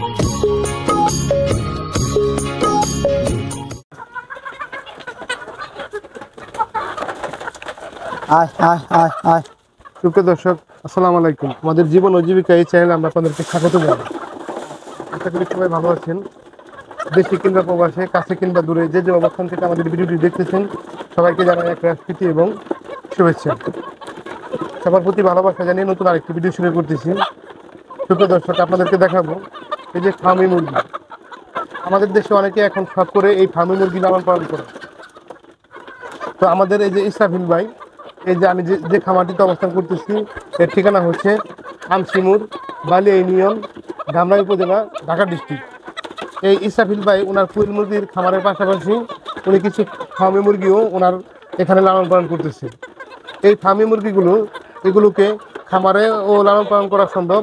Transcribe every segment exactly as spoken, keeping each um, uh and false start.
আয় আয় আয় আয় সুপ্রিয় দর্শক, আসসালামু আলাইকুম। আমাদের জীবন ও জীবিকা এই চ্যানেল আমরা আপনাদেরকে স্বাগত জানাই। আশা করি সবাই ভালো আছেন। দেশে কিংবা প্রবাসে, কাছে কিংবা দূরে, যে যে অবস্থান থেকে আমাদের ভিডিওটি দেখতেছেন সবাইকে জানাই এক প্রীতি এবং শুভেচ্ছা, সবার প্রতি ভালোবাসা জানিয়ে নতুন আরেকটি ভিডিও শুরু করতেছি। সুপ্রিয় দর্শক, আপনাদেরকে দেখাবো এই যে ফাউমি মুরগি। আমাদের দেশে অনেকে এখন শখ করে এই ফাউমি মুরগি লালন পালন করে। তো আমাদের এই যে ইসরাফিল ভাই, এই যে আমি যে যে খামারটিতে অবস্থান করতেছি এর ঠিকানা হচ্ছে আমচিমোর, বালিয়া ইউনিয়ন, ধামরাই উপজেলা, ঢাকা ডিস্ট্রিক্ট। এই ইসরাফিল ভাই ওনার কোয়েল মুরগির খামারের পাশাপাশি উনি কিছু ফাউমি মুরগিও ওনার এখানে লালন পালন করতেছে। এই ফাউমি মুরগিগুলো এগুলোকে খামারে ও লালন পালন করা সম্ভব,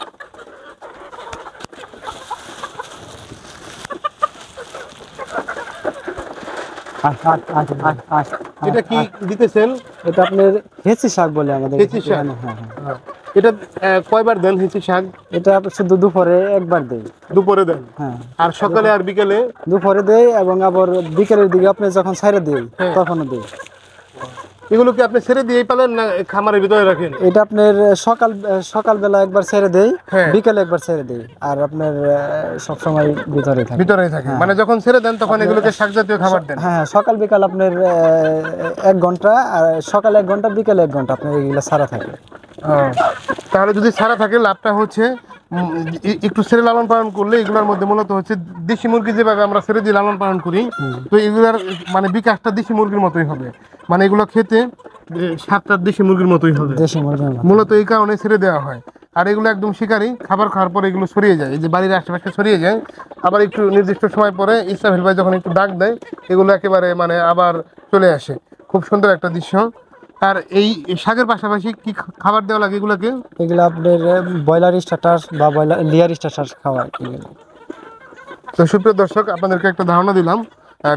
এটা কি দিতেছেন? এটা আপনার হেঁচি শাক বলে আমাদের। হেঁচি শাক, হ্যাঁ। এটা কয়বার দেন হেঁচি শাক? এটা শুধু দুপুরে একবার দেয়। দুপুরে দেন? হ্যাঁ। আর সকালে আর বিকেলে? দুপুরে দেয় এবং আবার বিকেলের দিকে আপনি যখন ছাইরে দেয় তখনও দেয়। এগুলো কি আপনি ছেড়ে দিয়ে পালেন না খামারের ভিতরে রাখেন? এটা আপনার সকাল সকালবেলা একবার ছেড়ে দেয়, বিকেলে একবার ছেড়ে দেয়, আর আপনার সবসময় ভিতরে থাকে। ভিতরে থাকে মানে যখন ছেড়ে দেন তখন এগুলোকে শাক জাতীয় খাবার দেন? হ্যাঁ, সকাল বিকাল আপনার এক ঘন্টা, আর সকাল এক ঘন্টা বিকেল এক ঘন্টা আপনার এগুলো ছাড়া থাকে। তাহলে যদি ছাড়া থাকে লাভটা হচ্ছে একটু ছেড়ে লালন পালন করলে এগুলোর মধ্যে মূলত হচ্ছে দেশি মুরগি যেভাবে আমরা ছেড়ে দিয়ে লালন পালন করি, তো এগুলোর মানে বিকাশটা দেশি মুরগির মতোই হবে, মানে এগুলো খেতে সাতটা দেশি মুরগির মতোই হবে। মূলত এই কারণে ছেড়ে দেওয়া হয়। আর এগুলো একদম শিকারি খাবার খাওয়ার পরে এগুলো ছড়িয়ে যায়, এই যে বাড়ির আশেপাশে ছড়িয়ে যায়। আবার একটু নির্দিষ্ট সময় পরে ইসরাফিল ভাই যখন একটু ডাক দেয় এগুলো একেবারে মানে আবার চলে আসে। খুব সুন্দর একটা দৃশ্য। আর এই শাকের পাশাপাশি কি খাবার দেওয়া লাগে এগুলোকে? এগুলো আপনার ব্রয়লার স্টার্টার বা ব্রয়লার লেয়ার স্টার্টার খাবার। তো সুপ্রিয় দর্শক, আপনাদেরকে একটা ধারণা দিলাম।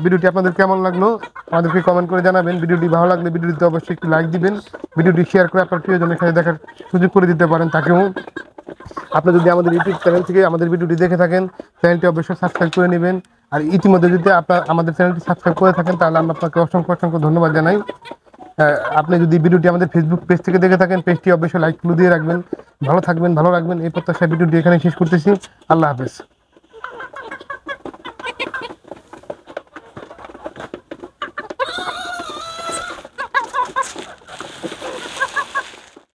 ভিডিওটি আপনাদের কেমন লাগলো আমাদেরকে কমেন্ট করে জানাবেন। ভিডিওটি ভালো লাগলে ভিডিওটিতে অবশ্যই একটু লাইক দিবেন। ভিডিওটি শেয়ার করে আপনার প্রিয়জনের সাথে দেখার সুযোগ করে দিতে পারেন তাকেও। আপনি যদি আমাদের ইউটিউব চ্যানেল থেকে আমাদের ভিডিওটি দেখে থাকেন চ্যানেলটি অবশ্যই সাবস্ক্রাইব করে নেবেন। আর ইতিমধ্যে যদি আপনার আমাদের চ্যানেলটি সাবস্ক্রাইব করে থাকেন তাহলে আমরা আপনাকে অসংখ্য অসংখ্য ধন্যবাদ জানাই। আপনি যদি ভিডিওটি আমাদের ফেসবুক পেজ থেকে দেখে থাকেন পেজটি অবশ্যই লাইক ফলো দিয়ে রাখবেন। ভালো থাকবেন, ভালো রাখবেন এই প্রত্যাশায় ভিডিওটি এখানে শেষ করতেছি। আল্লাহ হাফেজ।